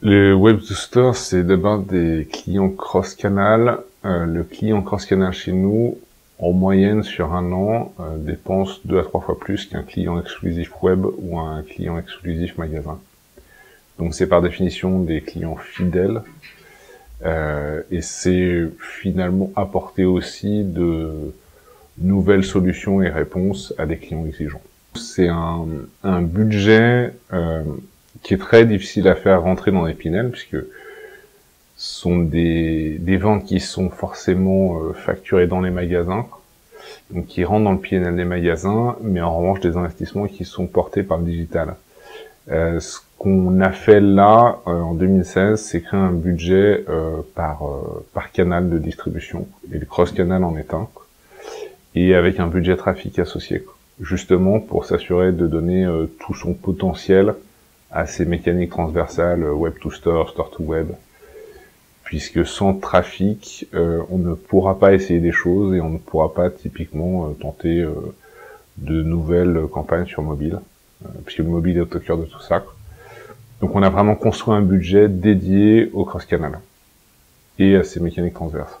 Le Web to Store, c'est d'abord des clients cross-canal. Le client cross-canal chez nous, en moyenne sur un an, dépense 2 à 3 fois plus qu'un client exclusif web ou un client exclusif magasin. Donc c'est par définition des clients fidèles. Et c'est finalement apporter aussi de nouvelles solutions et réponses à des clients exigeants. C'est un budget qui est très difficile à faire rentrer dans les Pinel, puisque ce sont des ventes qui sont forcément facturées dans les magasins, donc qui rentrent dans le Pinel des magasins, mais en revanche des investissements qui sont portés par le digital. Ce qu'on a fait là, en 2016, c'est créer un budget par canal de distribution, et le cross-canal en est un, et avec un budget trafic associé, justement pour s'assurer de donner tout son potentiel à ces mécaniques transversales web to store, store to web, puisque sans trafic, on ne pourra pas essayer des choses et on ne pourra pas typiquement tenter de nouvelles campagnes sur mobile, puisque le mobile est au cœur de tout ça. Donc on a vraiment construit un budget dédié au cross-canal et à ces mécaniques transverses.